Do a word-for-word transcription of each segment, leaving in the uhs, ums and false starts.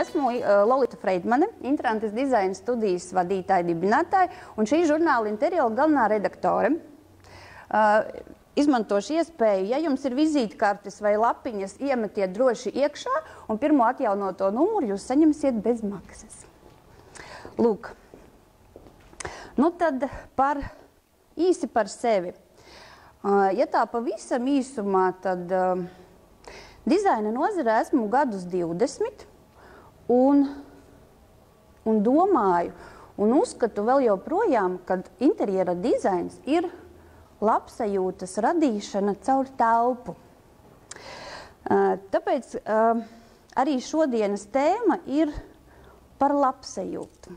Esmu Lolita Freidmane, Intrantes Design studijas vadītāja, dibinātāja un šī žurnāla Interjēra galvenā redaktore. Izmantošu iespēju, ja jums ir vizītkartes vai lapiņas, iemetiet droši iekšā un pirmo atjaunoto numuru jūs saņemsiet bez maksas. Lūk, nu tad par īsi par sevi. Ja tā pavisam īsumā, tad dizaina nozarē esmu gadus divdesmit un, un domāju un uzskatu vēl joprojām, kad interjera dizains ir labsajūtas radīšana caur telpu. Tāpēc arī šodienas tēma ir par labsajūtu,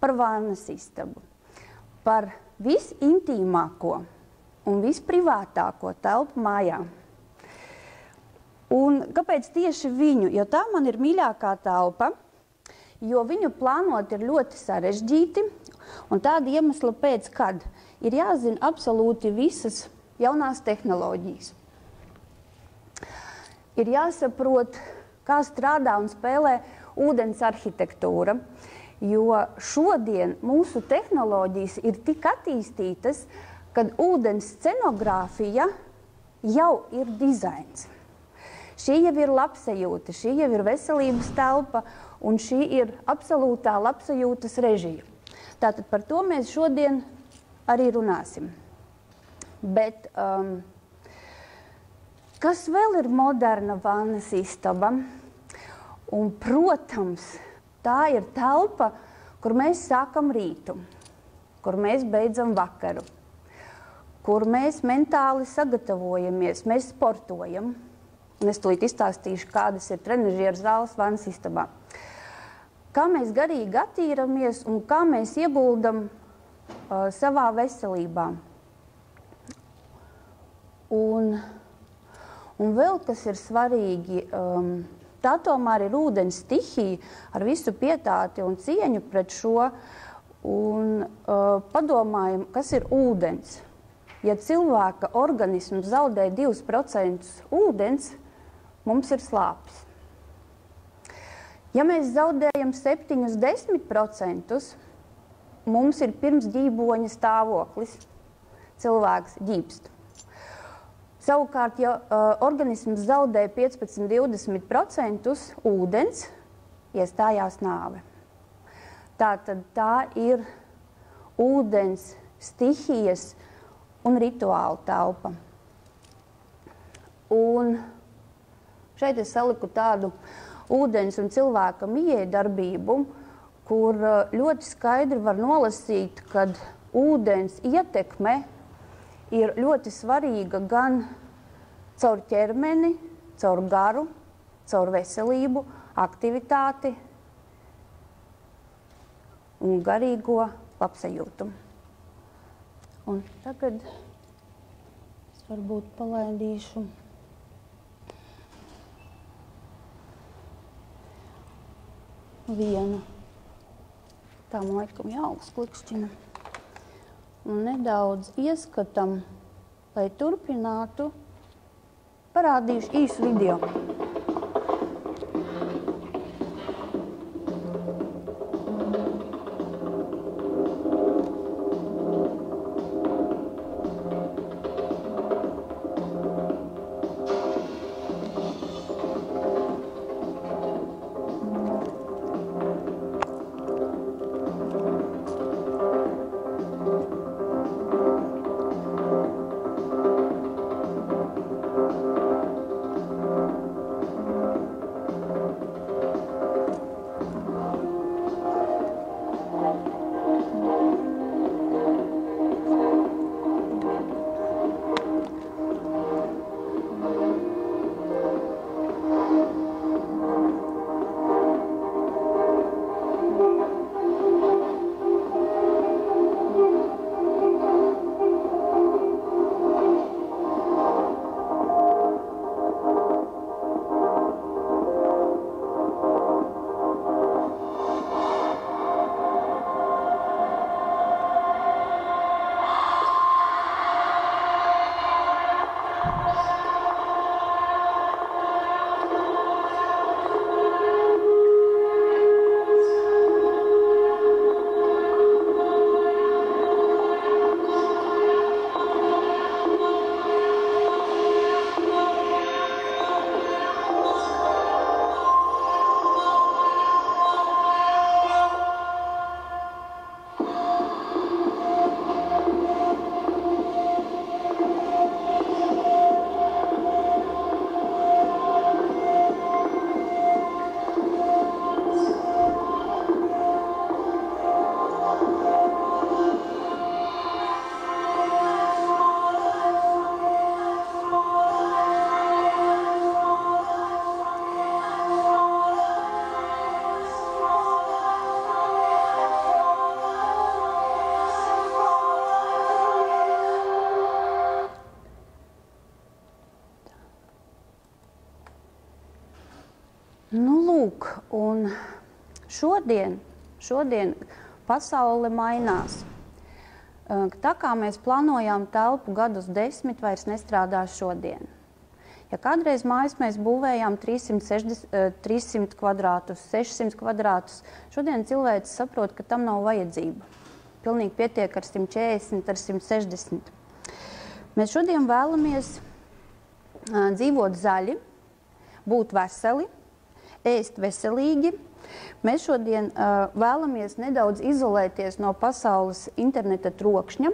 par vānas istabu, par visintīmāko un visprivātāko telpu mājā. Un kāpēc tieši viņu? Jo tā man ir mīļākā telpa, jo viņu plānot ir ļoti sarežģīti, un tāda iemesla pēc, kad ir jāzina absolūti visas jaunās tehnoloģijas. Ir jāsaprot, kā strādā un spēlē ūdens arhitektūra, jo šodien mūsu tehnoloģijas ir tik attīstītas, kad ūdens scenogrāfija jau ir dizains. Šī jau ir labsajūta, šī jau ir veselības telpa un šī ir absolūtā labsajūtas režija. Tātad par to mēs šodien arī runāsim. Bet um, kas vēl ir moderna vannas istaba? Un, protams, tā ir telpa, kur mēs sākam rītu, kur mēs beidzam vakaru, kur mēs mentāli sagatavojamies, mēs sportojam. Un es tūlīt izstāstīšu, kādas ir trenažieru zāles vannas istabā. Kā mēs garīgi attīramies un kā mēs ieguldam uh, savā veselībā. Un, un vēl, kas ir svarīgi, um, tā tomēr ir ūdens stihija ar visu pietāti un cieņu pret šo. Un uh, padomājam, kas ir ūdens. Ja cilvēka organisms zaudē divi procenti ūdens, mums ir slāpes. Ja mēs zaudējam septiņus līdz desmit procentiem, mums ir pirms ģīboņa stāvoklis, cilvēks ģībst. Savukārt, ja uh, organisms zaudē piecpadsmit līdz divdesmit procentiem ūdens, iestājās nāve. Tātad tā ir ūdens stihijas un rituāla telpa. Un šeit es saliku tādu ūdens un cilvēka miedarbību, kur ļoti skaidri var nolasīt, kad ūdens ietekme ir ļoti svarīga gan caur ķermeni, caur garu, caur veselību, aktivitāti un garīgo labsajūtumu. Un tagad es varbūt palaidīšu. Vienu. Tā man laikam jāaugs klikšķina. Un nedaudz ieskatam, lai turpinātu, parādīšu īsu video. Nu, lūk, un šodien, šodien pasaule mainās. Tā kā mēs plānojām telpu gadus desmit, vairs nestrādās šodien. Ja kādreiz mājas mēs būvējām trīs simti kvadrātus, sešsimt kvadrātus, šodien cilvēks saprot, ka tam nav vajadzība. Pilnīgi pietiek ar simt četrdesmit, ar simt sešdesmit. Mēs šodien vēlamies dzīvot zaļi, būt veseli, ēst veselīgi. Mēs šodien vēlamies nedaudz izolēties no pasaules interneta trokšņa,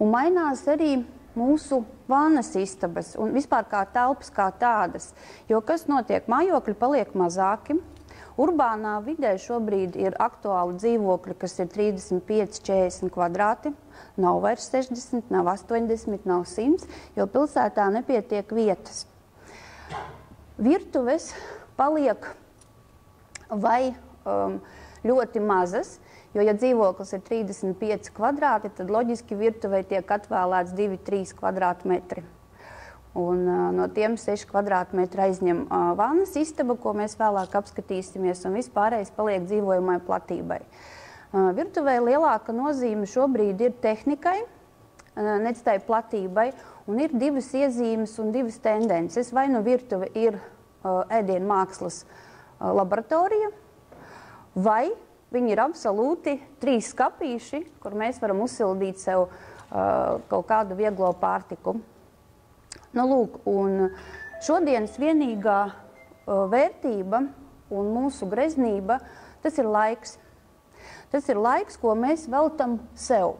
un mainās arī mūsu vannas istabas un vispār kā telpas kā tādas. Jo kas notiek? Mājokļi paliek mazāki. Urbānā vidē šobrīd ir aktuāli dzīvokļi, kas ir trīsdesmit pieci līdz četrdesmit kvadrāti. Nav vairs sešdesmit, nav astoņdesmit, nav simts, jo pilsētā nepietiek vietas. Virtuves paliek vai um, ļoti mazas. Jo, ja dzīvoklis ir trīsdesmit pieci kvadrāti, tad loģiski virtuvei tiek atvēlēts divi līdz trīs kvadrātmetri. Un uh, no tiem seši kvadrātmetri aizņem uh, vannas istaba, ko mēs vēlāk apskatīsimies, un vispārējais paliek dzīvojumai platībai. Uh, virtuvei lielāka nozīme šobrīd ir tehnikai, uh, nec tai platībai, un ir divas iezīmes un divas tendences. Vai nu virtuve ir uh, ēdienmākslas uh, laboratorija, vai viņi ir absolūti trīs skapīši, kur mēs varam uzsildīt sev uh, kaut kādu vieglo pārtiku. Nu, lūk, un šodienas vienīgā uh, vērtība un mūsu greznība, tas ir laiks. Tas ir laiks, ko mēs veltam sev.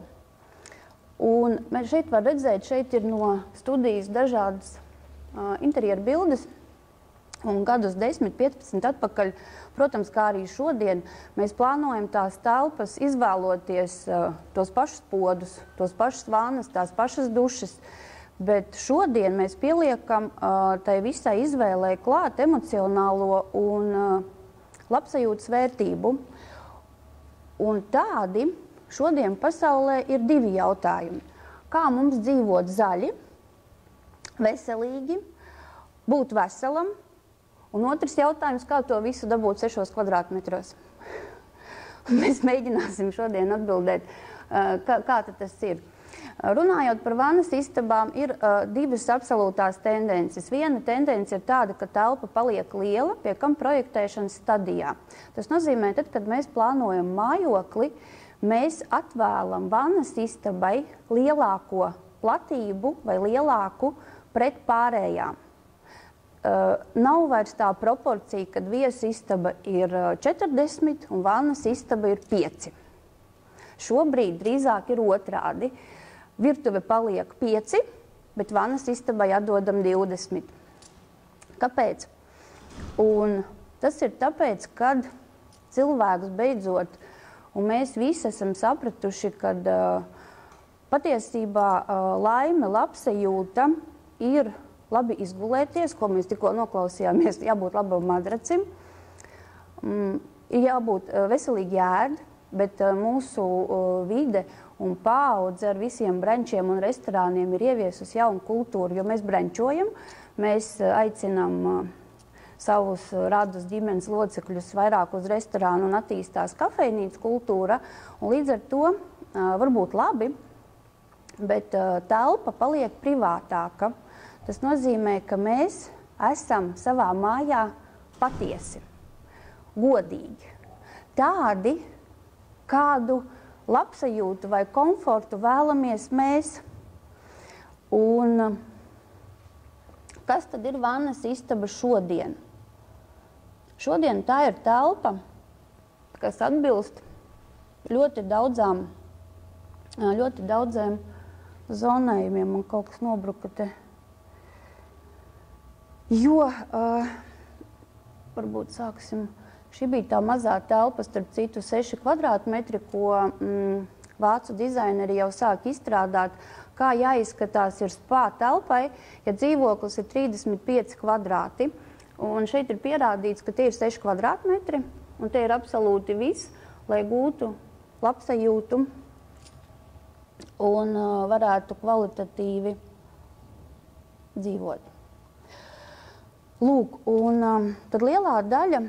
Un mēs šeit var redzēt, šeit ir no studijas dažādas uh, interjera bildes. Un gadus desmit, piecpadsmit atpakaļ, protams, kā arī šodien, mēs plānojam tās telpas, izvēloties uh, tos pašus podus, tos pašus vannas, tās pašas dušas. Bet šodien mēs pieliekam uh, tai visai izvēlē klāt emocionālo un uh, labsajūtas vērtību. Un tādi šodien pasaulē ir divi jautājumi. Kā mums dzīvot zaļi, veselīgi, būt veselam? Un otrs jautājums, kā to visu dabūt sešos kvadrātmetros? Mēs mēģināsim šodien atbildēt, kā, kā tas ir. Runājot par vannas istabām, ir uh, divas absolūtās tendences. Viena tendence ir tāda, ka telpa paliek liela, pie kam projektēšanas stadijā. Tas nozīmē, tad, kad mēs plānojam mājokli, mēs atvēlam vannas istabai lielāko platību vai lielāku pret pārējām. Uh, nav vairs tā proporcija, kad viesa istaba ir četrdesmit un vannas istaba ir pieci. Šobrīd drīzāk ir otrādi. Virtuve paliek pieci, bet vannas istabai atdodam divdesmit. Kāpēc? Un tas ir tāpēc, kad cilvēks beidzot, un mēs visi esam sapratuši, kad uh, patiesībā uh, laime, labsajūta ir labi izgulēties, ko mēs tikko noklausījāmies, jābūt labam madracim, jābūt veselīgi jārd, bet mūsu vide un paudze ar visiem brančiem un restorāniem ir ieviesusi jaunu kultūru, jo mēs brančojam, mēs aicinām savus radus ģimenes locekļus vairāk uz restorānu un attīstās kafejnīcas kultūra, un līdz ar to varbūt labi, bet telpa paliek privātāka. Tas nozīmē, ka mēs esam savā mājā patiesi, godīgi, tādi, kādu labsajūtu vai komfortu vēlamies mēs. Un kas tad ir vannas istaba šodien? Šodien tā ir telpa, kas atbilst ļoti daudzām, ļoti daudziem zonējumiem. Man kaut kas nobruka te. Jo, uh, varbūt sāksim, šī bija tā mazā telpa, starp citu seši kvadrātmetri, ko mm, vācu dizaineri jau sāk izstrādāt, kā jāizskatās ir spā telpai, ja dzīvoklis ir trīsdesmit pieci kvadrāti. Un šeit ir pierādīts, ka tie ir seši kvadrātmetri, un tie ir absolūti viss, lai gūtu labsajūtu un uh, varētu kvalitatīvi dzīvot. Lūk, un tad lielā daļa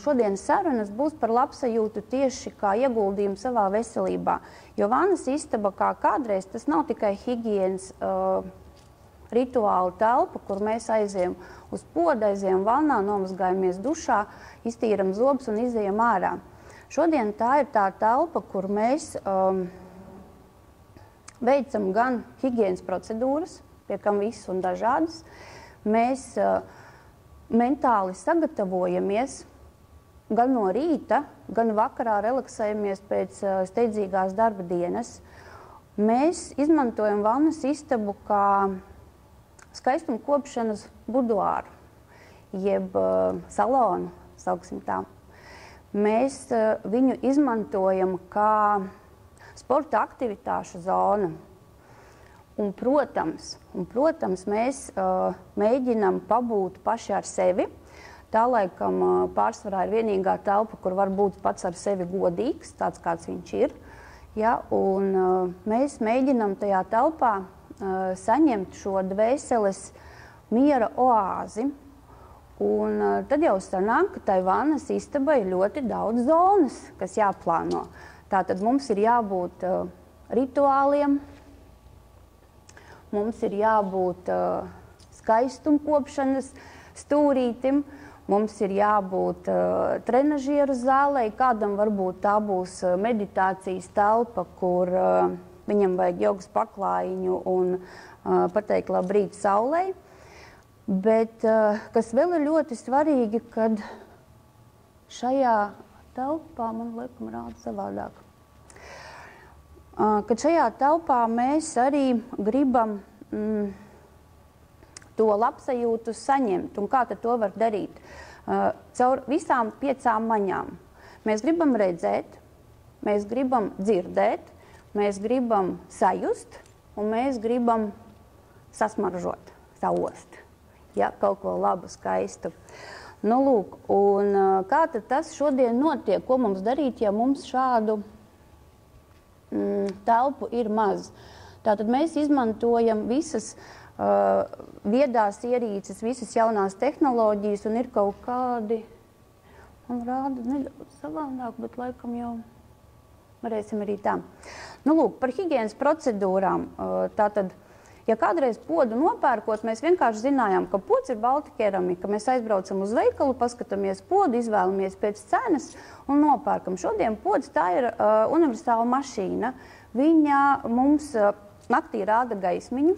šodienas sarunas būs par labsajūtu tieši kā ieguldījumu savā veselībā. Jo vannas istaba kā kādreiz tas nav tikai higienas uh, rituāla telpa, kur mēs aizējam uz podu, aizējam vannā, nomazgājamies dušā, iztīram zobus un izējam ārā. Šodien tā ir tā telpa, kur mēs um, veicam gan higienas procedūras, piekam visas un dažādas, mēs uh, mentāli sagatavojamies gan no rīta, gan vakarā relaksējamies pēc steidzīgās darba dienas. Mēs izmantojam vannas istabu kā skaistuma kopšanas buduāru, jeb salonu, sauksim tā. Mēs viņu izmantojam kā sporta aktivitāšu zonu. Un, protams, un, protams, mēs uh, mēģinām pabūt paši ar sevi. Tā laikam uh, pārsvarā ir vienīgā telpa, kur var būt pats ar sevi godīgs, tāds kāds viņš ir. Ja? Un, uh, mēs mēģinām tajā telpā uh, saņemt šo dvēseles miera oāzi. Un, uh, tad jau sanāk, ka tai vannas istabai ir ļoti daudz zonas, kas jāplāno. Tātad mums ir jābūt uh, rituāliem. Mums ir jābūt uh, skaistumkopšanas stūrītim, mums ir jābūt uh, trenažieru zālei, kādam varbūt tā būs meditācijas telpa, kur uh, viņam vajag jogas paklājiņu un uh, pateikt labrīt saulē. Bet uh, kas vēl ir ļoti svarīgi, kad šajā telpā, man laikam rāda savādāk, kad šajā telpā mēs arī gribam mm, to labsajūtu saņemt. Un kā tad to var darīt? Uh, caur visām piecām maņām. Mēs gribam redzēt, mēs gribam dzirdēt, mēs gribam sajust un mēs gribam sasmaržot, saost. Ja, kaut ko labu, skaistu. Nu, lūk, un uh, kā tad tas šodien notiek? Ko mums darīt, ja mums šādu telpu ir maz. Tātad mēs izmantojam visas uh, viedās ierīces, visas jaunās tehnoloģijas, un ir kaut kādi, man rāda nedaudz savādāk, bet laikam jau varēsim arī tā. Nu, lūk, par higienas procedūrām. Uh, tātad, ja kādreiz podu nopērkot, mēs vienkārši zinājām, ka pods ir balta keramika. Mēs aizbraucam uz veikalu, paskatāmies podu, izvēlamies pēc cenas un nopērkam. Šodien pods tā ir uh, universāla mašīna. Viņa mums uh, naktī rāda gaismiņu,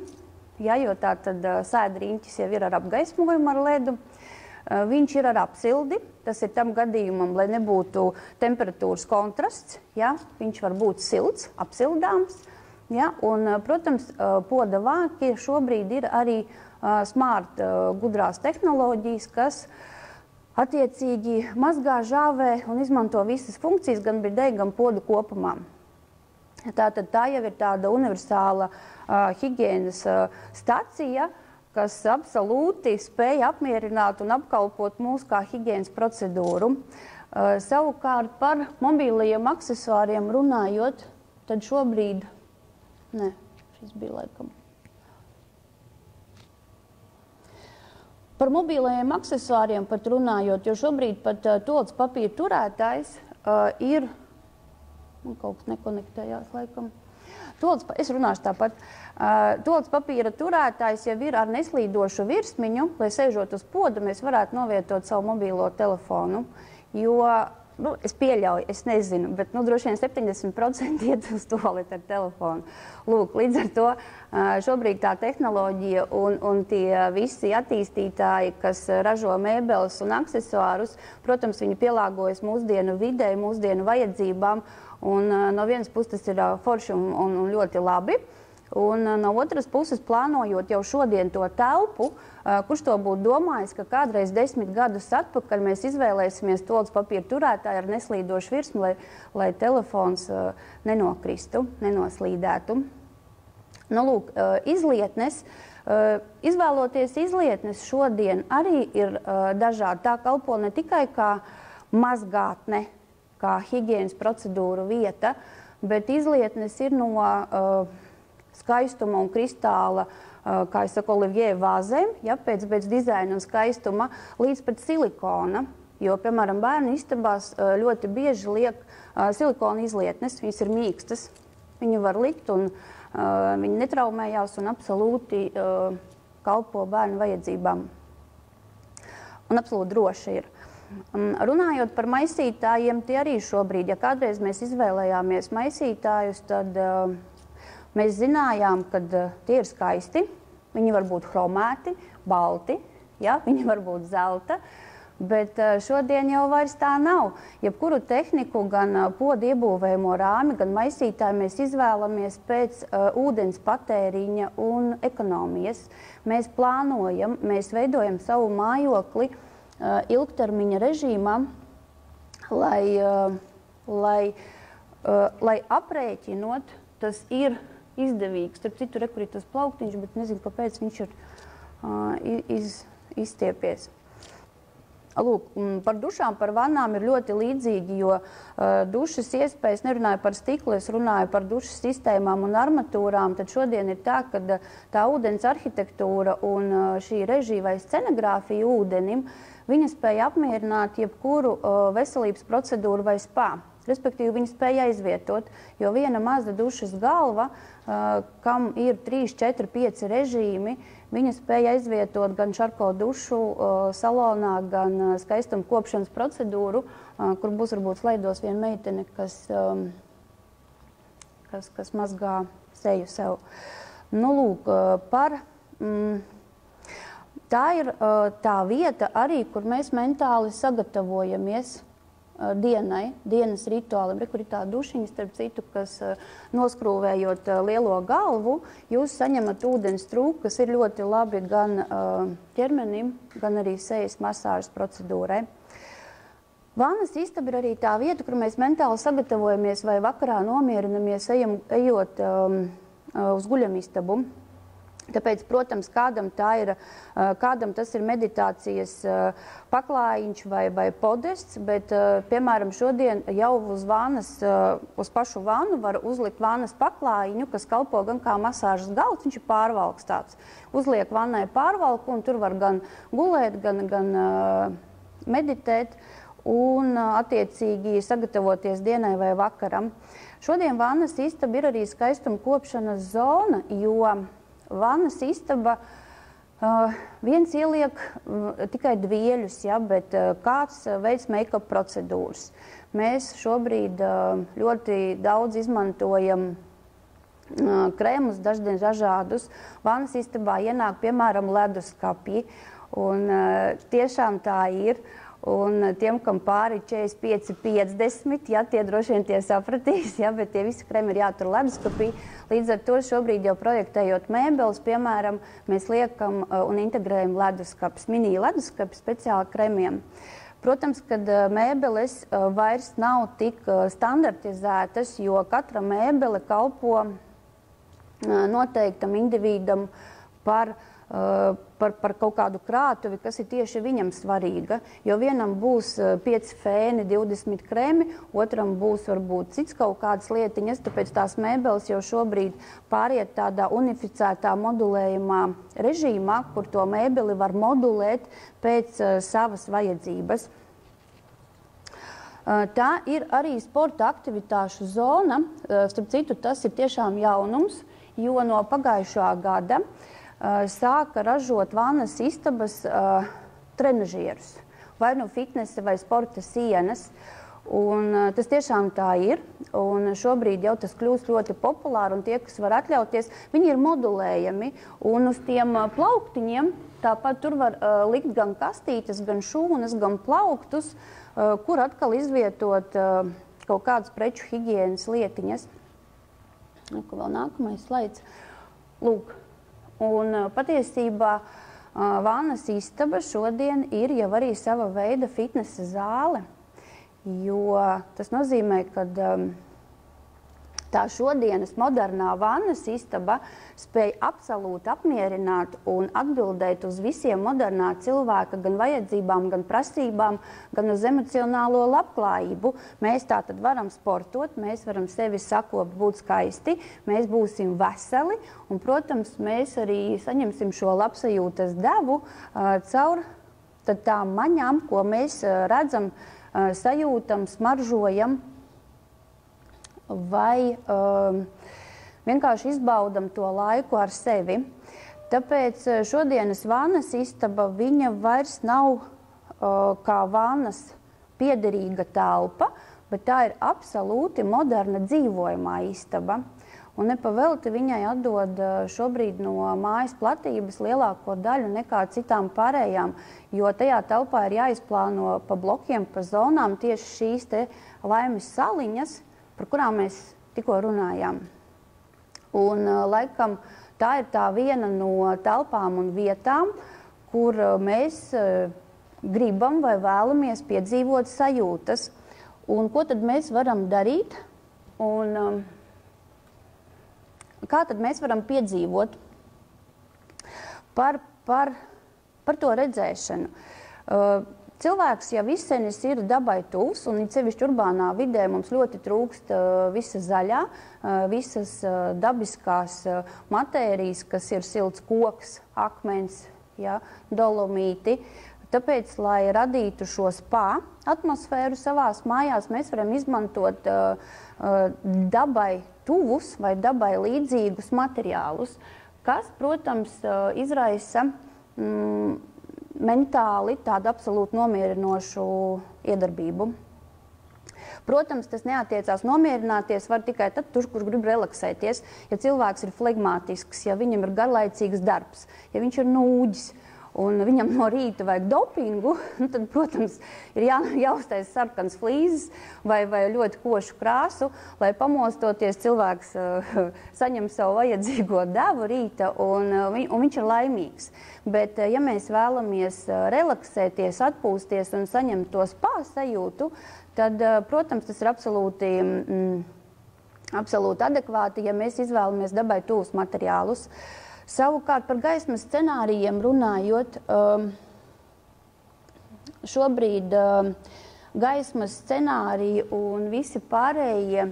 ja, jo tā tad uh, sēdriņķis jau ir ar apgaismojumu ar ledu. Uh, viņš ir ar apsildi, tas ir tam gadījumam, lai nebūtu temperatūras kontrasts. Ja, viņš var būt silts, apsildāms. Ja, un, protams, poda vāki šobrīd ir arī smart gudrās tehnoloģijas, kas attiecīgi mazgā, žāvē un izmanto visas funkcijas, gan bidei, gan podu kopumā. Tātad tā jau ir tāda universāla higienas stacija, kas absolūti spēja apmierināt un apkalpot mūsu kā higienas procedūru. Savukārt par mobīlajiem aksesuāriem runājot, tad šobrīd Nē, šis bija laikam. Par mobilajiem aksesuāriem pat runājot, jo šobrīd pat uh, toaļetes papīra turētājs uh, ir... Man kaut kas nekonektējās laikam. Toaļetes, es runāšu tāpat. Uh, toaļetes papīra turētājs jau ir ar neslīdošu virsmiņu, lai sēžot uz poda, mēs varētu novietot savu mobilo telefonu, jo... Nu, es pieļauju, es nezinu, bet nu, droši vien septiņdesmit procenti iet uz toaleti ar telefonu. Lūk, līdz ar to šobrīd tā tehnoloģija un, un tie visi attīstītāji, kas ražo mēbeles un aksesuārus, protams, viņi pielāgojas mūsdienu vidē, mūsdienu vajadzībām. Un, no vienas puses tas ir forši un, un, un ļoti labi. Un no otras puses, plānojot jau šodien to telpu, kurš to būtu domājis, ka kādreiz desmit gadus atpakaļ mēs izvēlēsimies toaļetes papīra turētāju ar neslīdošu virsmu, lai, lai telefons nenokristu, nenoslīdētu. Nu, lūk, izlietnes, izvēloties izlietnes šodien arī ir dažādi. Tā kalpo ne tikai kā mazgātne, kā higienas procedūru vieta, bet izlietnes ir no... skaistuma un kristāla kā es saku, olivjē vāzēm, ja, pēc, pēc dizaina un skaistuma, līdz pēc silikona. Jo, piemēram, bērnu istabās ļoti bieži liek silikona izlietnes, viņas ir mīkstas. Viņi var likt un uh, viņi netraumējās un absolūti uh, kalpo bērnu vajadzībām. Un absolūti droši ir. Um, runājot par maisītājiem, tie arī šobrīd, ja kādreiz mēs izvēlējāmies maisītājus, tad uh, mēs zinājām, ka uh, tie ir skaisti, viņi var būt hromēti, balti, ja? Viņi var būt zelta. Bet šodien jau vairs tā nav. Jebkuru tehniku, gan podu iebūvējumu rāmi, gan maisītāju mēs izvēlamies pēc uh, ūdens patēriņa un ekonomijas. Mēs plānojam, mēs veidojam savu mājokli uh, ilgtermiņa režīmā, lai, uh, lai, uh, lai aprēķinot, tas ir izdevīgs. Starp citu, re, kur ir tas plauktiņš, bet nezinu, kāpēc viņš ir uh, iz, izstiepies. Lūk, par dušām, par vannām ir ļoti līdzīgi, jo uh, dušas iespējas, nerunāju par stiklu, es runāju par dušas sistēmām un armatūrām, tad šodien ir tā, ka tā ūdens arhitektūra un uh, šī režija vai scenogrāfija ūdenim, viņa spēja apmierināt jebkuru uh, veselības procedūru vai spā. Respektīvi, viņa spēja aizvietot, jo viena maza dušas galva, uh, kam ir trīs, četri, pieci režīmi, viņa spēja aizvietot gan šarko dušu uh, salonā, gan uh, skaistuma kopšanas procedūru, uh, kur būs varbūt slaidos viena meitene, kas, um, kas, kas mazgā seju sev. Nu, lūk, uh, par, mm, tā ir uh, tā vieta arī, kur mēs mentāli sagatavojamies uh, dienai, dienas rituālim. Re, kur ir tā dušiņa, starp citu, kas uh, noskrūvējot uh, lielo galvu, jūs saņemat ūdens trūku, kas ir ļoti labi gan uh, ķermenim, gan arī sejas masāžas procedūrai. Vannas istaba ir arī tā vieta, kur mēs mentāli sagatavojamies vai vakarā nomierinamies, ejam, ejot um, uz guļamistabu. Tāpēc, protams, kādam, tā ir, kādam tas ir meditācijas paklājiņš vai, vai podests, bet, piemēram, šodien jau uz, vānas, uz pašu vānu var uzlikt vānas paklājiņu, kas kalpo gan kā masāžas galds, viņš ir pārvalks tāds. Uzliek vānai pārvalku un tur var gan gulēt, gan, gan meditēt un, attiecīgi, sagatavoties dienai vai vakaram. Šodien vānas istaba ir arī skaistuma kopšanas zona, jo vannas istaba uh, viens ieliek uh, tikai dvieļus, ja, bet uh, kāds uh, veids make-up procedūras. Mēs šobrīd uh, ļoti daudz izmantojam uh, krēmus, daždien dažādus. Vannas istabā ienāk, piemēram, leduskapji, un uh, tiešām tā ir. Un tiem, kam pāri četrdesmit pieci, piecdesmit, ja, tie droši vien tie sapratīs, ja, bet tie visi kremi ir jātur leduskapī. Līdz ar to šobrīd jau projektējot mēbeles, piemēram, mēs liekam un integrējam leduskapis, mini leduskapis speciāli kremiem. Protams, kad mēbeles vairs nav tik standartizētas, jo katra mēbele kalpo noteiktam individam par Par, par kaut kādu krātuvi, kas ir tieši viņam svarīga, jo vienam būs pieci fēni, divdesmit kremi, otram būs varbūt cits kaut kādas lietiņas, tāpēc tās mēbeles jau šobrīd pāriet tādā unificētā modulējumā režīmā, kur to mēbeli var modulēt pēc uh, savas vajadzības. Uh, tā ir arī sporta aktivitāšu zona, uh, starp citu tas ir tiešām jaunums, jo no pagājušā gada sāka ražot vannas istabas uh, trenažierus, vai nu fitnesa vai sporta sienas. Un, uh, tas tiešām tā ir, un šobrīd jau tas kļūst ļoti populāri, un tie, kas var atļauties, viņi ir modulējami, un uz tiem uh, plauktiņiem tāpat tur var uh, likt gan kastītes, gan šūnas, gan plauktus, uh, kur atkal izvietot uh, kaut kādas preču higienas lietiņas. Ko vēl nākamais slaids? Lūk. Un patiesībā vannas istaba šodien ir jau arī sava veida fitnesa zāle, jo tas nozīmē, ka Tā šodienas modernā vannas istaba spēj absolūti apmierināt un atbildēt uz visiem modernā cilvēka gan vajadzībām, gan prasībām, gan uz emocionālo labklājību. Mēs tā tad varam sportot, mēs varam sevi sakopt, būt skaisti, mēs būsim veseli un, protams, mēs arī saņemsim šo labsajūtas devu uh, caur tad tām maņām, ko mēs uh, redzam, uh, sajūtam, smaržojam. Vai um, vienkārši izbaudam to laiku ar sevi. Tāpēc šodienas vannas istaba viņa vairs nav uh, kā vannas piederīga telpa, bet tā ir absolūti moderna dzīvojamā istaba. Un nepavelti viņai atdod šobrīd no mājas platības lielāko daļu nekā citām pārējām, jo tajā telpā ir jāizplāno pa blokiem, pa zonām tieši šīs te laimes saliņas, par kurām mēs tikko runājām. Un laikam tā ir tā viena no telpām un vietām, kur mēs gribam vai vēlamies piedzīvot sajūtas. Un ko tad mēs varam darīt? Un kā tad mēs varam piedzīvot par, par, par to redzēšanu? Cilvēks jau visenis ir dabai tuvs, un cevišķi urbānā vidē mums ļoti trūkst visa zaļā, visas dabiskās matērijas, kas ir silts koks, akmens, ja, dolomīti. Tāpēc, lai radītu šo spa atmosfēru savās mājās, mēs varam izmantot dabai tuvus vai dabai līdzīgus materiālus, kas, protams, izraisa mm, mentāli tādu absolūti nomierinošu iedarbību. Protams, tas neatiecās nomierināties var tikai tad, tur, kur grib relaksēties. Ja cilvēks ir flegmātisks, ja viņam ir garlaicīgs darbs, ja viņš ir nūģis un viņam no rīta vajag dopingu, tad, protams, ir jā, jāuztais sarkans flīzes vai, vai ļoti košu krāsu, lai pamostoties cilvēks uh, saņem savu vajadzīgo devu rīta un, vi, un viņš ir laimīgs. Bet, ja mēs vēlamies relaksēties, atpūsties un saņemt to spā sajūtu, tad, protams, tas ir absolūti, mm, absolūti adekvāti, ja mēs izvēlamies dabai tūs materiālus. Savukārt par gaismas scenārijiem runājot, šobrīd gaismas scenāriji un visi pārējie,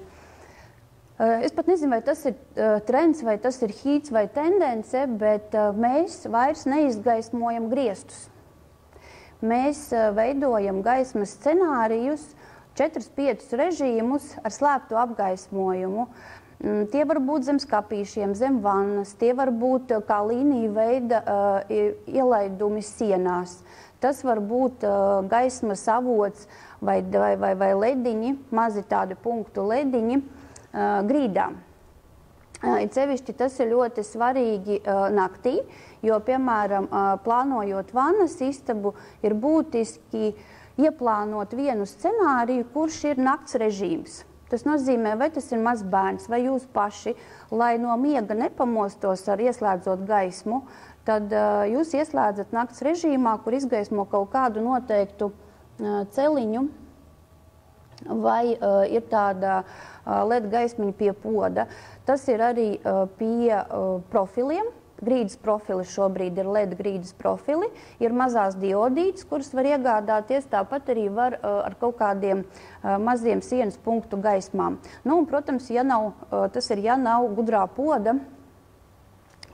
es pat nezinu, vai tas ir trends, vai tas ir hīts vai tendence, bet mēs vairs neizgaismojam griestus. Mēs veidojam gaismas scenārijus, četrus piecus režīmus ar slēptu apgaismojumu. Tie var būt zem skapīšiem, zem vannas, tie var būt kā līnija veida uh, ielaidumi sienās. Tas var būt uh, gaismas avots vai, vai, vai, vai lediņi, mazi tādi punktu lediņi uh, grīdā. Uh, Cevišķi tas ir ļoti svarīgi uh, naktī, jo, piemēram, uh, plānojot vannas istabu, ir būtiski ieplānot vienu scenāriju, kurš ir nakts režīms. Tas nozīmē, vai tas ir mazs bērns vai jūs paši, lai no miega nepamostos ar ieslēdzot gaismu, tad uh, jūs ieslēdzat nakts režīmā, kur izgaismo kaut kādu noteiktu uh, celiņu, vai uh, ir tāda uh, led gaismiņa pie poda. Tas ir arī uh, pie uh, profiliem. Grīdas profili šobrīd ir led grīdas profili, ir mazās diodītes, kuras var iegādāties, tāpat arī var uh, ar kaut kādiem uh, maziem sienas punktu gaismām. Nu, un, protams, ja nav, uh, tas ir, ja nav gudrā poda,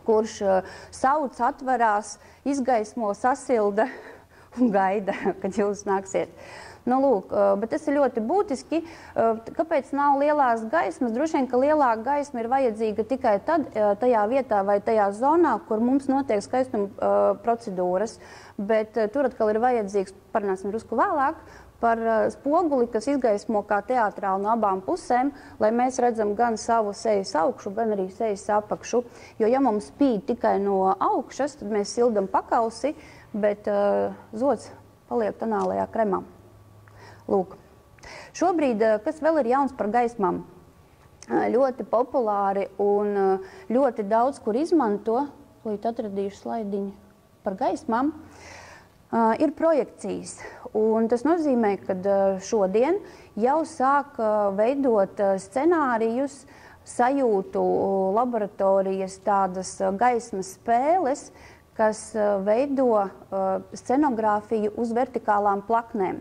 kurš uh, sauc, atverās, izgaismo, sasilda un gaida, kad jūs nāksiet. Nu, lūk, bet tas ir ļoti būtiski. Kāpēc nav lielās gaismas? Droši vien, ka lielāka gaisma ir vajadzīga tikai tad, tajā vietā vai tajā zonā, kur mums notiek skaistuma procedūras. Bet tur atkal ir vajadzīgs, parunāsim drusku vēlāk, par spoguli, kas izgaismo kā teātrāli no abām pusēm, lai mēs redzam gan savu sejas augšu, gan arī sejas apakšu. Jo, ja mums spīd tikai no augšas, tad mēs sildam pakausi, bet uh, zods paliek tonālajā kremā. Lūk. Šobrīd, kas vēl ir jauns par gaismām, ļoti populāri un ļoti daudz, kur izmanto, līdz atradīšu slaidiņu par gaismām, ir projekcijas. Un tas nozīmē, ka šodien jau sāk veidot scenārijus, sajūtu laboratorijas tādas gaismas spēles, kas veido scenogrāfiju uz vertikālām plaknēm.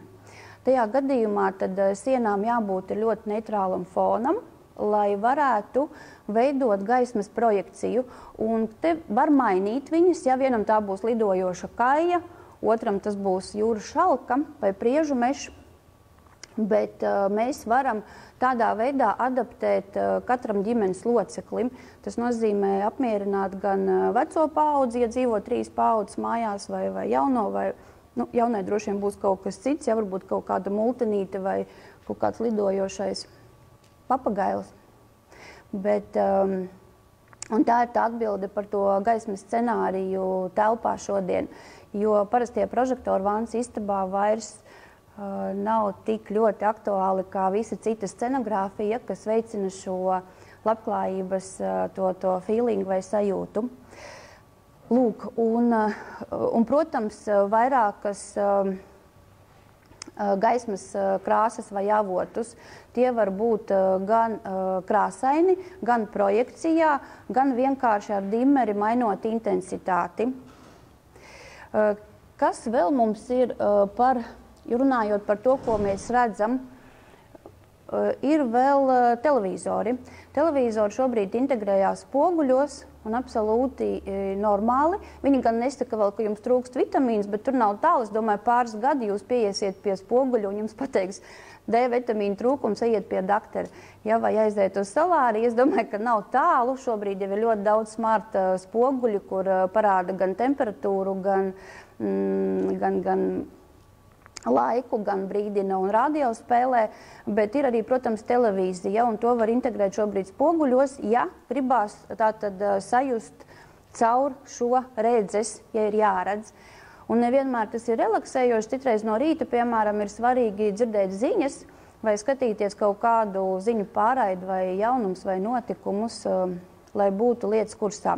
Tajā gadījumā tad sienām jābūt ļoti neitrālam fonam, lai varētu veidot gaismas projekciju. Un te var mainīt viņas, ja vienam tā būs lidojoša kaja, otram tas būs jūru šalka vai priežu meša. Bet uh, mēs varam tādā veidā adaptēt uh, katram ģimenes loceklim. Tas nozīmē apmierināt gan uh, veco paudzi, ja dzīvo trīs paudzes mājās, vai, vai jauno, vai nu, jaunai droši vien būs kaut kas cits, ja varbūt kaut kāda multenīte vai kaut kāds lidojošais papagailis. Bet, um, un tā ir tā atbilde par to gaismas scenāriju telpā šodien, jo parastie prožektori vāns istabā vairs nav tik ļoti aktuāli kā visa cita scenogrāfija, kas veicina šo labklājības to, to feelingu vai sajūtu. Lūk, un, un protams, vairākas gaismas krāsas vai avotus, tie var būt gan krāsaini, gan projekcijā, gan vienkārši ar dimmeri mainot intensitāti. Kas vēl mums ir par runājot par to, ko mēs redzam, ir vēl televizori. Televizori šobrīd integrējās spoguļos un absolūti normāli. Viņi gan nesaka vēl, ka jums trūkst vitamīnas, bet tur nav tālu. Es domāju, pāris gadi jūs pieiesiet pie spoguļu un jums pateiks D vitamīna trūkums, ejiet pie daktera. Ja, vai aiziet uz salāri, es domāju, ka nav tālu. Šobrīd jau ir ļoti daudz smart spoguļu, kur parāda gan temperatūru, gan, mm, gan, gan laiku, gan brīdina un radio spēlē, bet ir arī, protams, televīzija, un to var integrēt šobrīd spoguļos, ja gribās tātad sajust caur šo redzes, ja ir jāredz. Un nevienmēr tas ir relaksējoši, citreiz no rīta, piemēram, ir svarīgi dzirdēt ziņas vai skatīties kaut kādu ziņu pārraidi vai jaunums vai notikumus, lai būtu lietas kursā.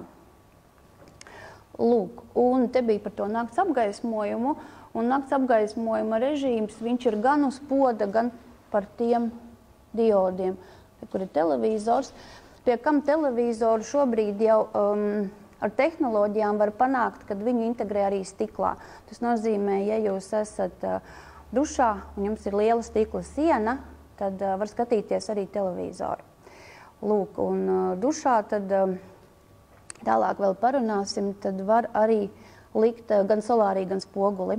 Lūk, un te bija par to nakts apgaismojumu. Un nakts apgaismojuma režīms, viņš ir gan uz poda, gan par tiem diodiem, kur ir televizors, pie kam televizoru šobrīd jau um, ar tehnoloģijām var panākt, kad viņu integrē arī stiklā. Tas nozīmē, ja jūs esat uh, dušā un jums ir liela stikla siena, tad uh, var skatīties arī televizoru. Lūk, un uh, dušā tad uh, tālāk vēl parunāsim, tad var arī likt gan solārī, gan spoguli.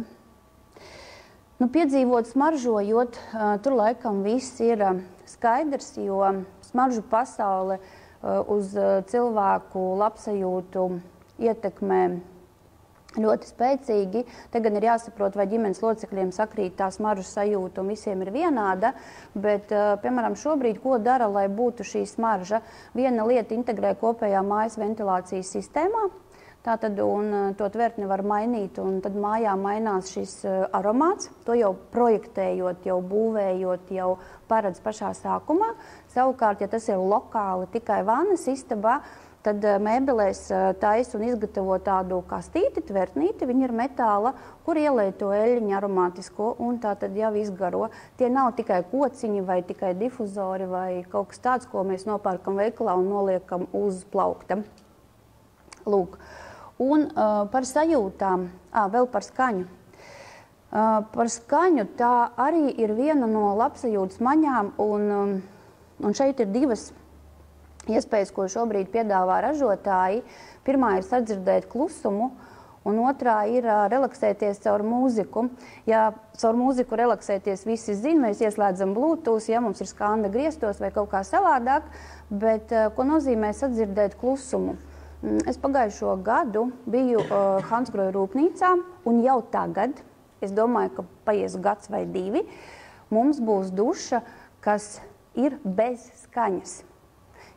Nu, piedzīvot, smaržojot, tur laikam viss ir skaidrs, jo smaržu pasaule uz cilvēku labsajūtu ietekmē ļoti spēcīgi. Te gan ir jāsaprot, vai ģimenes locekļiem sakrīt tā smaržu sajūta un visiem ir vienāda, bet, piemēram, šobrīd, ko dara, lai būtu šī smarža? Viena lieta integrē kopējā mājas ventilācijas sistēmā. Tātad, un to tvertni var mainīt, un tad mājā mainās šis aromāts, to jau projektējot, jau būvējot, jau paredz pašā sākumā. Savukārt, ja tas ir lokāli tikai vānas istabā, tad mēbelēs tais un izgatavo tādu kastīti, tvertnīti, viņi ir metāla, kur ielieto eļļiņu aromātisko, un tā tad jau izgaro. Tie nav tikai kociņi vai tikai difuzori vai kaut kas tāds, ko mēs nopērkam veikalā un noliekam uz plaukta. Lūk. Un uh, par sajūtām, à, vēl par skaņu. Uh, par skaņu tā arī ir viena no labsajūtas maņām, un, um, un šeit ir divas iespējas, ko šobrīd piedāvā ražotāji. Pirmā ir sadzirdēt klusumu, un otrā ir uh, relaksēties caur mūziku. Ja caur mūziku relaksēties visi zin, mēs ieslēdzam Bluetooth, ja mums ir skanda griestos vai kaut kā savādāk, bet uh, ko nozīmē sadzirdēt klusumu? Es pagājušo gadu biju uh, Hansgrohe rūpnīcā, un jau tagad, es domāju, ka paies gads vai divi, mums būs duša, kas ir bez skaņas.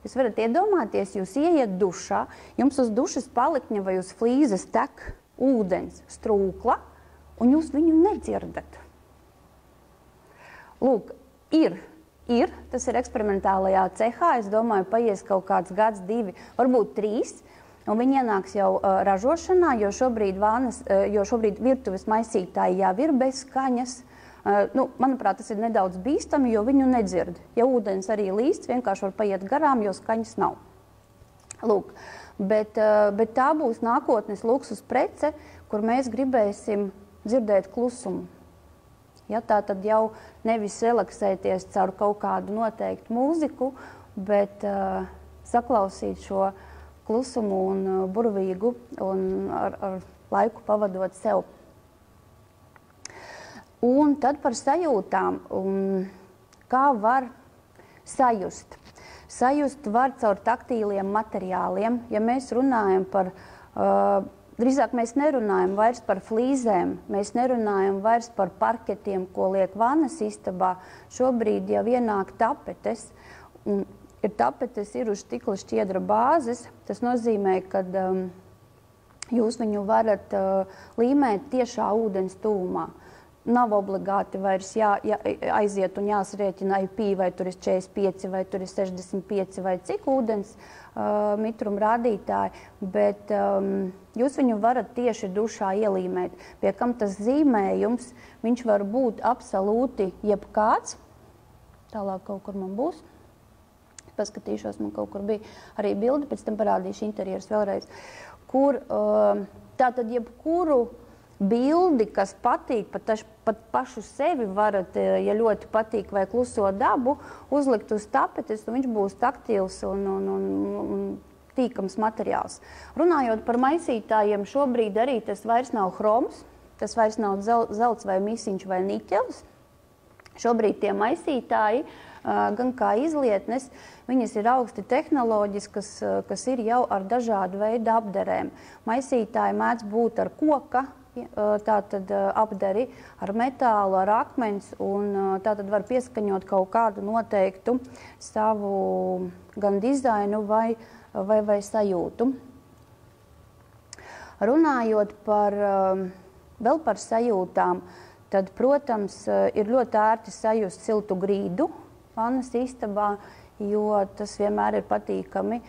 Jūs varat iedomāties, jūs ieiet dušā, jums uz dušas palikņa vai uz flīzes tek ūdens strūkla, un jūs viņu nedzirdat. Lūk, ir. Ir, tas ir eksperimentālajā cehā, es domāju, paies kaut kāds gads, divi, varbūt trīs, un viņi ienāks jau uh, ražošanā, jo šobrīd, vānas, uh, jo šobrīd virtuves maisītāji jau ir bez skaņas, Nu, manuprāt, tas ir nedaudz bīstami, jo viņu nedzird. Ja ūdens arī līst, vienkārši var paiet garām, jo skaņas nav. Lūk, bet, bet tā būs nākotnes luksus prece, kur mēs gribēsim dzirdēt klusumu. Ja, tā tad jau nevis relaksēties caur kaut kādu noteiktu mūziku, bet uh, saklausīt šo klusumu un burvīgu un ar, ar laiku pavadot sev. Un tad par sajūtām, un kā var sajust. Sajust var caur taktīliem materiāliem. Ja mēs runājam par, uh, drīzāk mēs nerunājam vairs par flīzēm, mēs nerunājam vairs par parketiem, ko liek vannas istabā. Šobrīd jau ienāk tapetes, un ir tapetes ir uz stikla šķiedra bāzes, tas nozīmē, ka um, jūs viņu varat uh, līmēt tiešā ūdens tūmā. Nav obligāti vairs jā, jā, aiziet un jāsrēķina I P, vai tur ir četrdesmit pieci, vai tur ir sešdesmit pieci, vai cik ūdens uh, mitruma rādītāji, bet um, jūs viņu varat tieši dušā ielīmēt. Pie kam tas zīmējums, viņš var būt absolūti jebkāds. Tālāk kaut kur man būs. Paskatīšos, man kaut kur bija arī bildi, pēc tam parādīšu interjeras vēlreiz. Kur, uh, tātad jebkuru bildi, kas patīk, pat, taš, pat pašu sevi varat, ja ļoti patīk vai kluso dabu, uzlikt uz tapetes, un viņš būs taktīls un, un, un, un tīkams materiāls. Runājot par maisītājiem, šobrīd arī tas vairs nav hroms, tas vairs nav zel, zelts vai misiņš vai niķels. Šobrīd tie maisītāji, gan kā izlietnes, viņas ir augsti tehnoloģiskas, kas ir jau ar dažādu veidu apderēm. Maisītāji mēdz būt ar koka, tātad apderi ar metālu, ar akmens, un tātad var pieskaņot kaut kādu noteiktu savu gan dizainu vai, vai, vai sajūtu. Runājot par, vēl par sajūtām, tad, protams, ir ļoti ērti sajust siltu grīdu vannas istabā, jo tas vienmēr ir patīkami.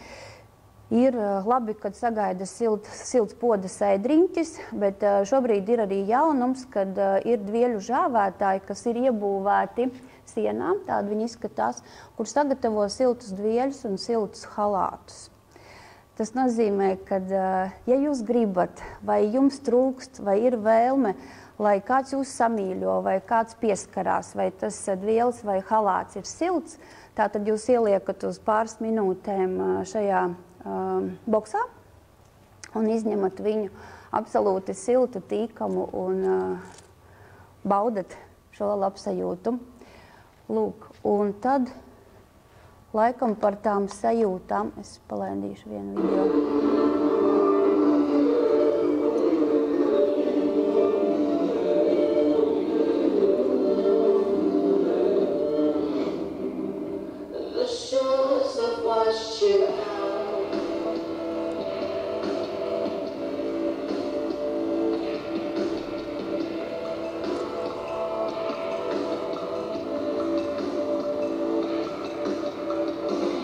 Ir labi, kad sagaida silt, silts podas ēdriņķis, bet šobrīd ir arī jaunums, kad ir dvieļu žāvētāji, kas ir iebūvēti sienām, tādi viņi izskatās, kur sagatavo siltus dvieļus un siltus halātus. Tas nozīmē, ka, ja jūs gribat, vai jums trūkst, vai ir vēlme, lai kāds jūs samīļo, vai kāds pieskarās, vai tas dvieļs vai halāts ir silts, tātad jūs ieliekat uz pāris minūtēm šajā boksā un izņemat viņu absolūti siltu, tīkamu un uh, baudat šo labsajūtu. Lūk, un tad laikam par tām sajūtām es palaidīšu vienu video.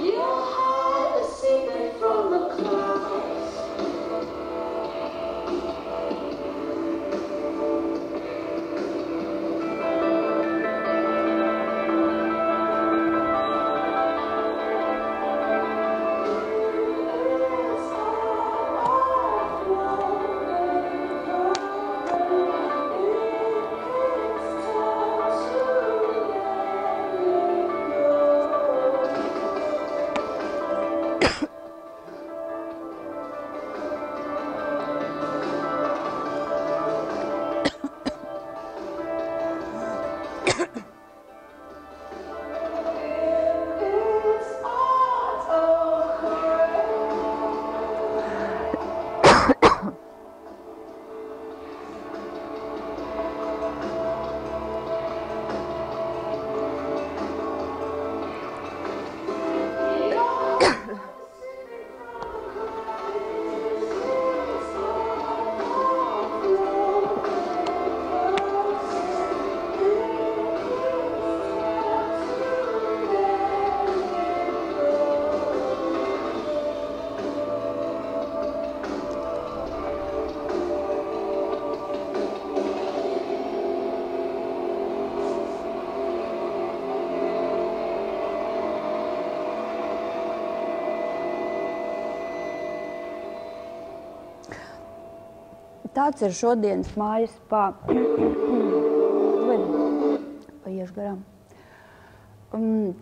Your heart is singing from the clouds. Tāds ir šodienas mājas pā... Paiešu garām.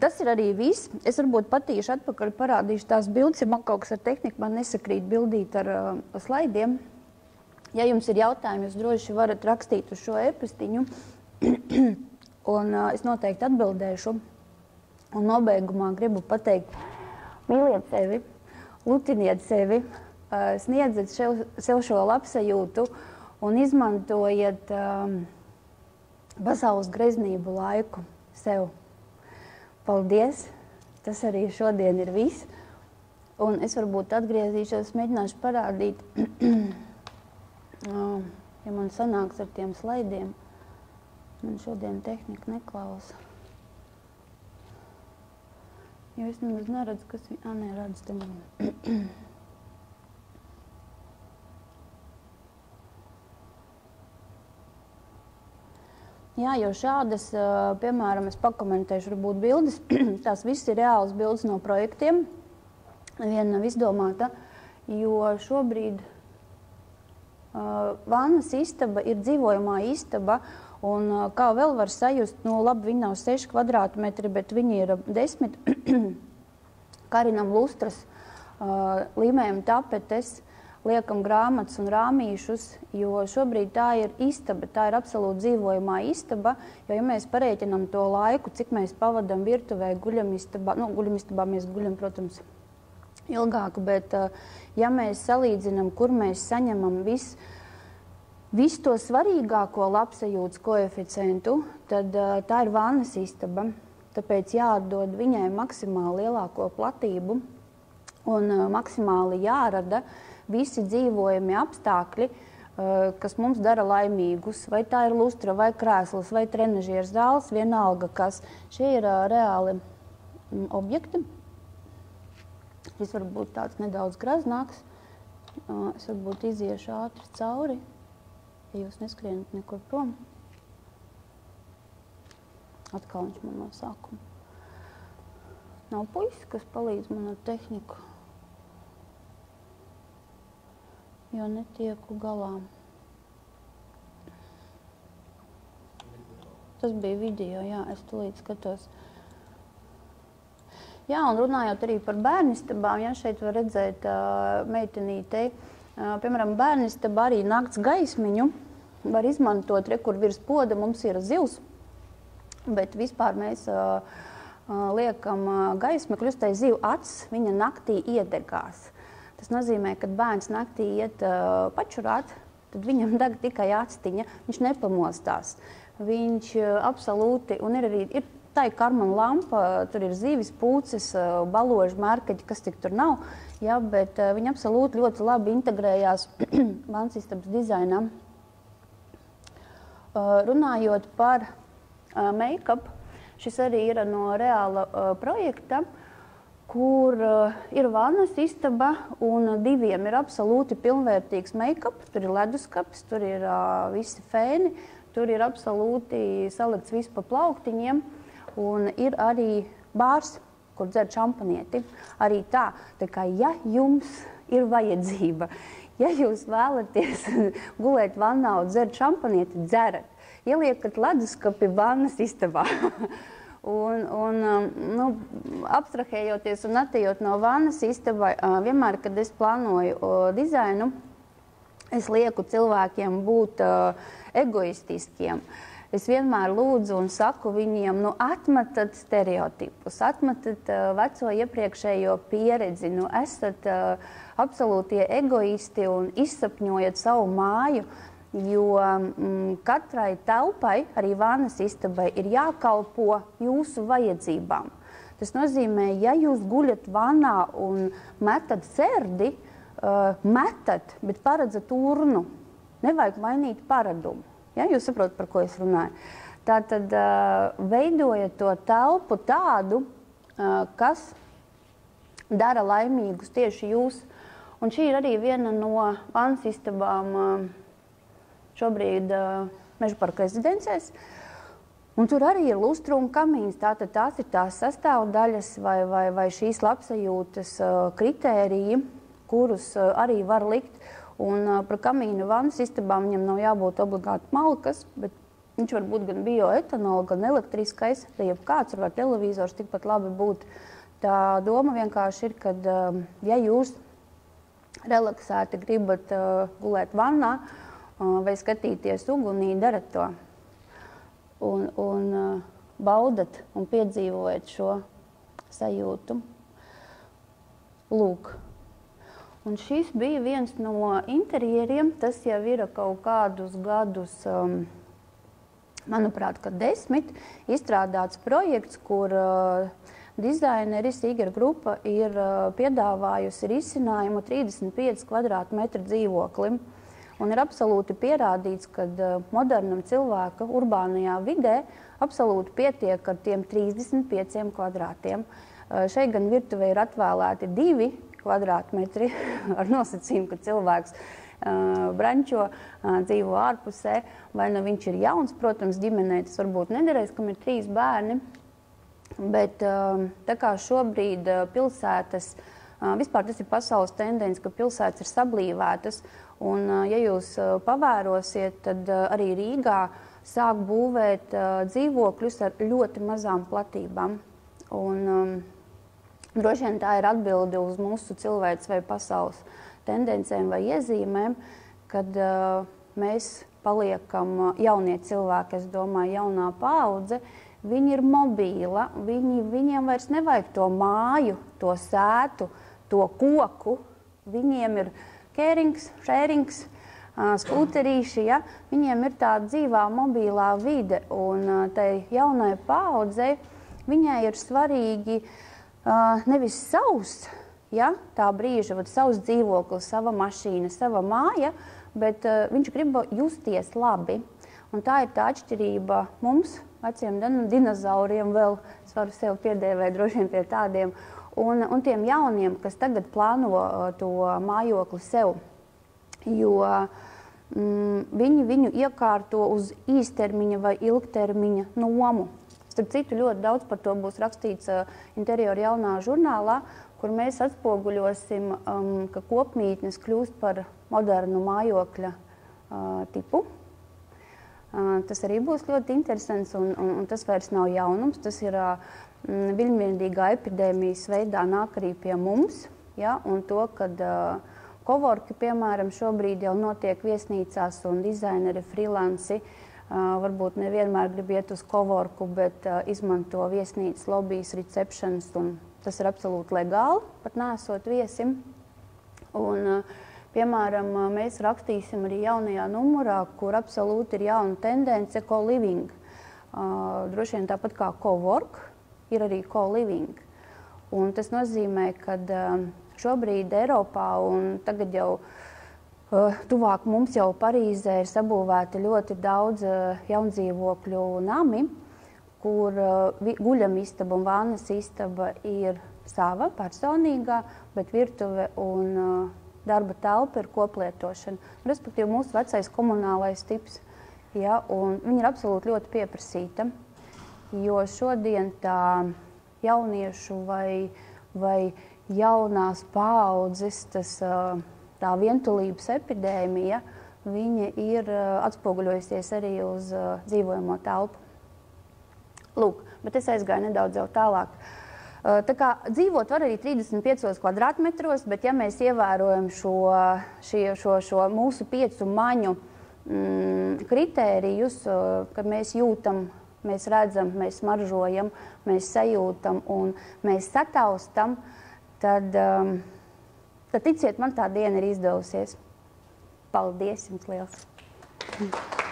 Tas ir arī viss. Es varbūt patīšu atpakaļ parādīšu tās bildes, ja man kaut kas ar tehniku man nesakrīt bildīt ar slaidiem. Ja jums ir jautājumi, jūs droši varat rakstīt uz šo e-pastiņu, un es noteikti atbildēšu. Un nobeigumā gribu pateikt, mīliet sevi, lutiniet sevi, sniedziet sev šo labsajūtu un izmantojiet pasaules greznību laiku sev. Paldies! Tas arī šodien ir viss. Un es varbūt atgriezīšos, mēģināšu parādīt, ja man sanāks ar tiem slaidiem. Man šodien tehnika neklausa. Jo es nemaz neredzu, kas viņa... Ah, nē, redzu tagad. Jā, jo šādas, piemēram, es pakomentēšu varbūt bildes. Tās viss ir reālas bildes no projektiem. Viena nav izdomāta, jo šobrīd vannas istaba ir dzīvojamā istaba. Un kā vēl var sajust, nu labi, viņi nav seši kvadrātmetri, bet viņi ir desmit. Karinam lustras, līmējam tapetes, liekam grāmatas un rāmīšus, jo šobrīd tā ir istaba, tā ir absolūti dzīvojamā istaba, jo ja mēs parēķinam to laiku, cik mēs pavadam virtuvē, guļamistabā, nu guļamistabā mēs guļam, protams, ilgāku, bet ja mēs salīdzinam, kur mēs saņemam visu, visu to svarīgāko labsajūtas koeficientu, tad tā ir vannas istaba, tāpēc jāatdod viņai maksimāli lielāko platību un maksimāli jārada visi dzīvojami apstākļi, kas mums dara laimīgus, vai tā ir lustra, vai krēslas, vai trenažieru zāles, vienalga kas. Šie ir reāli objekti. Šis varbūt tāds nedaudz graznāks, es varbūt iziešu ātri cauri. Ja jūs neskrienat nekur prom, atkal viņš man no sākuma. Nav puisis, kas palīdz man ar tehniku, jo netieku galā. Tas bija video, jā, es tulīt skatos. Jā, un runājot arī par bērnistabām, jā, šeit var redzēt meitenītei. Piemēram, bērnistabā arī nakts gaismiņu var izmantot, kur virs poda mums ir zivs, bet vispār mēs liekam gaismi, kļūstai zivu acis, viņa naktī iedegās. Tas nozīmē, kad bērns naktī iet pačurāt, tad viņam deg tikai actiņa, viņš nepamostās. Viņš absolūti, un ir arī, ir tā ir karmana lampa, tur ir zivis, pūces, baloži, mērkaķi, kas tik tur nav. Jā, bet viņi absolūti ļoti labi integrējās vannas istabas dizainā. Runājot par make-up, šis arī ir no reāla projekta, kur ir vannas istaba un diviem ir absolūti pilnvērtīgs make-up. Tur ir leduskapis, tur ir visi fēni, tur ir absolūti salikts viss pa plauktiņiem un ir arī bārs, kur dzer šampanieti. Arī tā, tā kā, ja jums ir vajadzība, ja jūs vēlaties gulēt vannā un dzert šampanieti, dzerat. Ieliekat leduskapi vannas istabā. Un abstrahējoties un atejot no vannas istabā, vienmēr, kad es plānoju dizainu, es lieku cilvēkiem būt egoistiskiem. Es vienmēr lūdzu un saku viņiem, nu atmetat stereotipus, atmetat veco iepriekšējo pieredzi, nu esat absolūtie egoisti un izsapņojat savu māju, jo katrai telpai, arī vannas istabai, ir jākalpo jūsu vajadzībām. Tas nozīmē, ja jūs guļat vannā un metat sērdi, metat, bet paredzat urnu, nevajag mainīt paradumu. Jūs saprotat, par ko es runāju. Tātad veidojiet to telpu tādu, kas dara laimīgus tieši jūs. Un šī ir arī viena no vannas istabām šobrīd Mežaparka rezidencēs. Un tur arī ir lustra un kamīns, tātad tās ir tās sastāvdaļas vai šīs labsajūtas kritēriji, kurus arī var likt. Un par kamīnu vannas istabām viņam nav jābūt obligāti malkas, bet viņš var būt gan bioetanola, gan elektriskais, vai jebkāds, var televizors tikpat labi būt. Tā doma vienkārši ir, ka ja jūs relaksēti gribat gulēt vannā vai skatīties ugunī, darat to un, un baudat un piedzīvojat šo sajūtu. Lūk. Un šis bija viens no interjeriem, tas jau ir kaut kādus gadus, um, manuprāt, kad desmit, izstrādāts projekts, kur uh, dizaineris Igera grupa ir uh, piedāvājusi risinājumu trīsdesmit pieci kvadrātmetri dzīvoklim. Un ir absolūti pierādīts, ka uh, modernam cilvēka urbānajā vidē absolūti pietiek ar tiem trīsdesmit pieciem kvadrātiem. Uh, šeit gan virtuvē ir atvēlēti divi kvadrātmetri ar nosacījumu, ka cilvēks uh, brančo, uh, dzīvo ārpusē, vai nu viņš ir jauns, protams, ģimenei tas varbūt nederēs, kam ir trīs bērni, bet uh, tā kā šobrīd uh, pilsētas, uh, vispār tas ir pasaules tendence, ka pilsētas ir sablīvētas, un uh, ja jūs uh, pavērosiet, tad uh, arī Rīgā sāk būvēt uh, dzīvokļus ar ļoti mazām platībām, un um, droši vien tā ir atbilde uz mūsu cilvēks vai pasaules tendencēm vai iezīmēm, kad uh, mēs paliekam jaunie cilvēki, es domāju, jaunā paudze, viņi ir mobīla, viņi, viņiem vairs nevajag to māju, to sētu, to koku, viņiem ir kērings, šērings, uh, skūterīši, ja? Viņiem ir tā dzīvā mobīlā vide, un uh, tai jaunai paudzei viņai ir svarīgi Uh, nevis savs, ja, tā brīža, vat, savs dzīvoklis, sava mašīna, sava māja, bet uh, viņš grib justies labi. Un tā ir tā atšķirība mums, veciem dinozauriem vēl, es varu sev piedēvēt droši vien pie tādiem, un, un tiem jauniem, kas tagad plāno uh, to mājokli sev, jo mm, viņi viņu iekārto uz īstermiņa vai ilgtermiņa nomu. Starp citu, ļoti daudz par to būs rakstīts uh, Interjēra jaunā žurnālā, kur mēs atspoguļosim, um, ka kopmītnes kļūst par modernu mājokļa uh, tipu. Uh, tas arī būs ļoti interesants, un, un, un tas vairs nav jaunums. Tas ir uh, viļņveidīgā epidēmijas veidā nāk arī pie mums. Ja, un to, kad uh, kovorki, piemēram, šobrīd jau notiek viesnīcās un dizaineri, frilansi, Uh, varbūt nevienmēr grib iet uz kovorku, bet uh, izmanto viesnīcas lobijas, recepšanas, un tas ir absolūti legāli, pat nesot viesim. Un, uh, piemēram, uh, mēs rakstīsim arī jaunajā numurā, kur absolūti ir jauna tendence co-living. Uh, droši vien tāpat kā kovork, ir arī co-living. Un tas nozīmē, ka uh, šobrīd Eiropā un tagad jau Uh, tuvāk mums jau Parīzē ir sabūvēti ļoti daudz uh, jaundzīvokļu nami, kur uh, guļamistaba un vānas istaba ir sava, personīgā, bet virtuve un uh, darba telpa ir koplietošana. Respektīvi mūsu vecais komunālais tips, ja, un viņa ir absolūti ļoti pieprasīta, jo šodien tā jauniešu vai, vai jaunās paaudzes tas uh, tā vientulības epidēmija, viņa ir uh, atspoguļojusies arī uz uh, dzīvojamo telpu. Lūk, bet es aizgāju nedaudz jau tālāk. Uh, tā kā dzīvot var arī trīsdesmit piecos kvadrātmetros, bet ja mēs ievērojam šo, šie, šo, šo mūsu piecu maņu mm, kritērijus, uh, kad mēs jūtam, mēs redzam, mēs smaržojam, mēs sajūtam un mēs sataustam, tad... Um, Tad ticiet, man tā diena ir izdevusies. Paldies jums liels!